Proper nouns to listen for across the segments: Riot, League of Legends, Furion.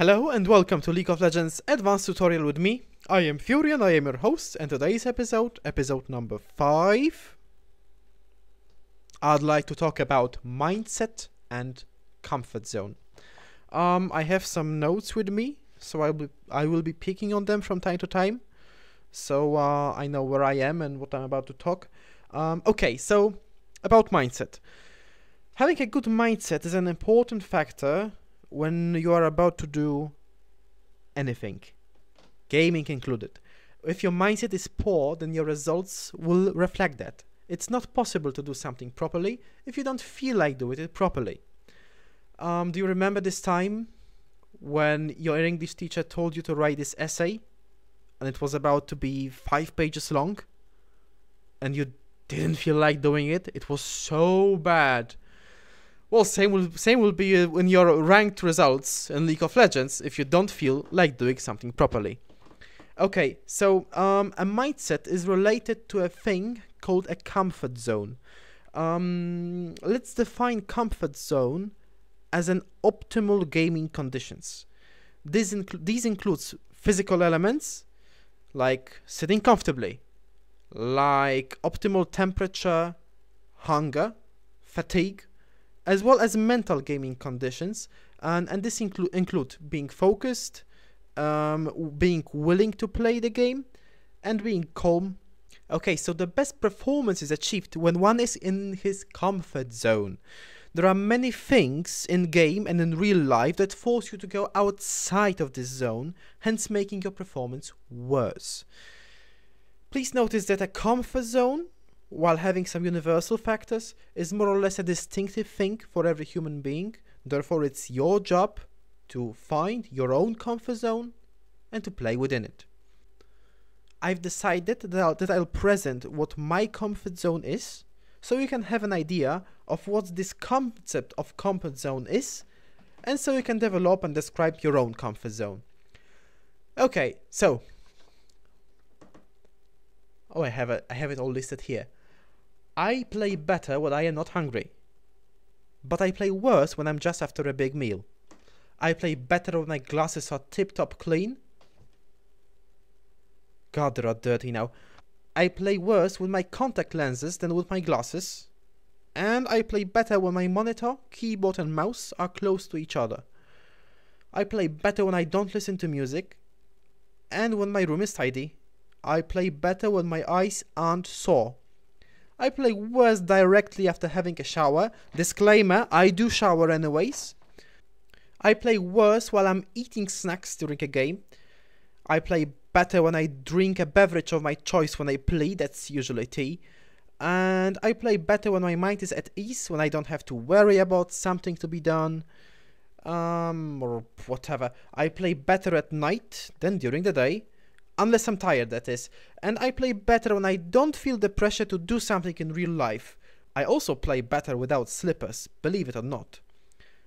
Hello and welcome to League of Legends Advanced Tutorial with me. I am Furion, I am your host, and today's episode number 5, I'd like to talk about mindset and comfort zone. I have some notes with me, so I will be picking on them from time to time, so I know where I am and what I'm about to talk. Okay, so about mindset. Having a good mindset is an important factor when you are about to do anything, gaming included. If your mindset is poor, then your results will reflect that. It's not possible to do something properly if you don't feel like doing it properly. Do you remember this time when your English teacher told you to write this essay and it was about to be 5 pages long and you didn't feel like doing it? It was so bad. Well, same will be in your ranked results in League of Legends if you don't feel like doing something properly. Okay, so a mindset is related to a thing called a comfort zone. Let's define comfort zone as an optimal gaming conditions. These includes physical elements like sitting comfortably, like optimal temperature, hunger, fatigue, as well as mental gaming conditions, and this include being focused, being willing to play the game, and being calm. Okay, so the best performance is achieved when one is in his comfort zone. There are many things in game and in real life that force you to go outside of this zone, hence making your performance worse. Please notice that a comfort zone, while having some universal factors, is more or less a distinctive thing for every human being. Therefore, it's your job to find your own comfort zone and to play within it. I've decided that I'll present what my comfort zone is, so you can have an idea of what this concept of comfort zone is, and so you can develop and describe your own comfort zone. Okay, so I have it all listed here. I play better when I am not hungry, but I play worse when I'm just after a big meal. I play better when my glasses are tip-top clean. God, they are dirty now. I play worse with my contact lenses than with my glasses, and I play better when my monitor, keyboard and mouse are close to each other. I play better when I don't listen to music, and when my room is tidy. I play better when my eyes aren't sore. I play worse directly after having a shower. Disclaimer, I do shower anyways. I play worse while I'm eating snacks during a game. I play better when I drink a beverage of my choice when I play, that's usually tea. And I play better when my mind is at ease, when I don't have to worry about something to be done, or whatever. I play better at night than during the day. Unless I'm tired, that is. And I play better when I don't feel the pressure to do something in real life. I also play better without slippers, believe it or not.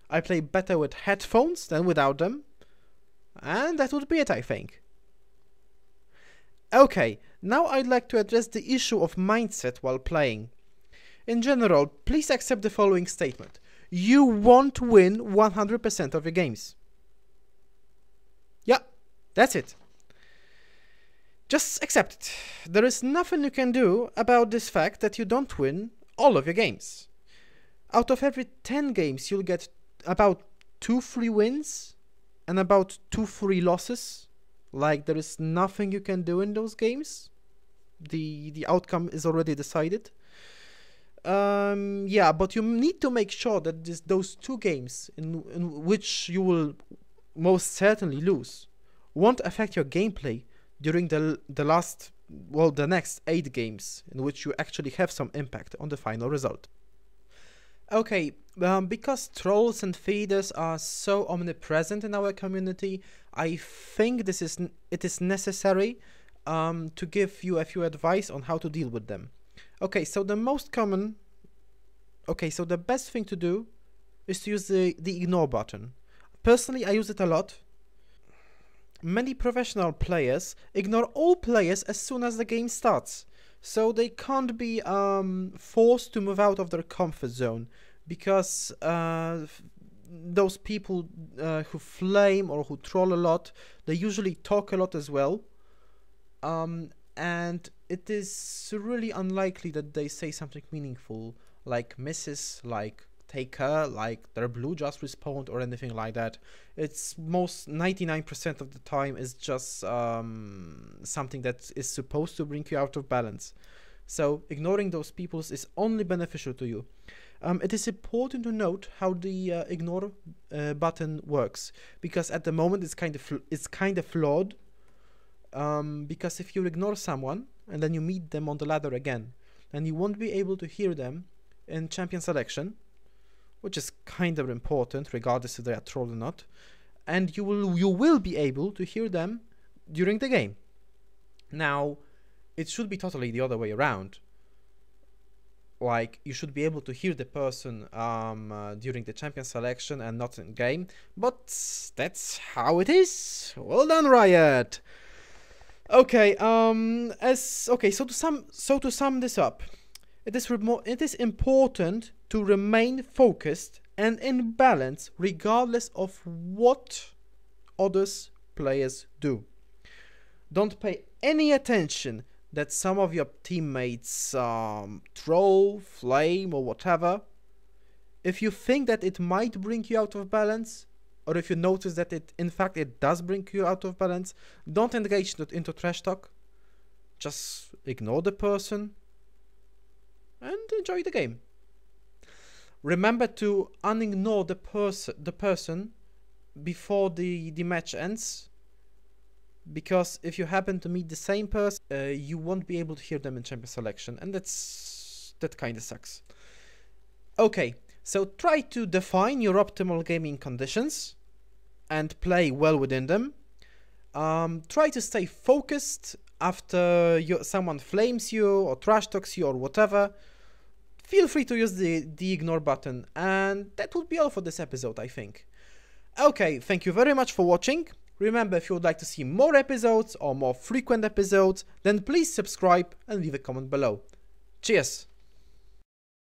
I play better with headphones than without them. And that would be it, I think. Okay, now I'd like to address the issue of mindset while playing. In general, please accept the following statement. You won't win 100% of your games. Yeah, that's it. Just accept it. There is nothing you can do about this fact that you don't win all of your games. Out of every 10 games, you'll get about 2 free wins and about 2 free losses. Like, there is nothing you can do in those games. The outcome is already decided. Yeah, but you need to make sure that those 2 games in which you will most certainly lose won't affect your gameplay during the next 8 games in which you actually have some impact on the final result. Okay, because trolls and feeders are so omnipresent in our community, I think it is necessary to give you a few advice on how to deal with them. Okay, so the best thing to do is to use the ignore button. Personally, I use it a lot. Many professional players ignore all players as soon as the game starts, so they can't be forced to move out of their comfort zone, because those people who flame or who troll a lot, they usually talk a lot as well, and it is really unlikely that they say something meaningful, like Mrs., like Taker, like their blue just respawned or anything like that. It's most 99% of the time is just something that is supposed to bring you out of balance. So ignoring those peoples is only beneficial to you. It is important to note how the ignore button works, because at the moment it's kind of flawed. Because if you ignore someone and then you meet them on the ladder again, then you won't be able to hear them in champion selection, which is kind of important regardless if they are troll or not, and you will be able to hear them during the game. Now, it should be totally the other way around. Like, you should be able to hear the person during the champion selection and not in game, but that's how it is. Well done, Riot. Okay, so to sum this up, it is important to remain focused and in balance regardless of what others players do. Don't pay any attention that some of your teammates troll, flame or whatever. If you think that it might bring you out of balance, or if you notice that in fact it does bring you out of balance, don't engage into trash talk. Just ignore the person and enjoy the game. Remember to unignore the person before the match ends, because if you happen to meet the same person, you won't be able to hear them in champion selection, and that kind of sucks. Okay, so try to define your optimal gaming conditions and play well within them. Try to stay focused after someone flames you or trash talks you or whatever. Feel free to use the ignore button, and that would be all for this episode, I think. Okay, thank you very much for watching. Remember, if you would like to see more episodes or more frequent episodes, then please subscribe and leave a comment below. Cheers!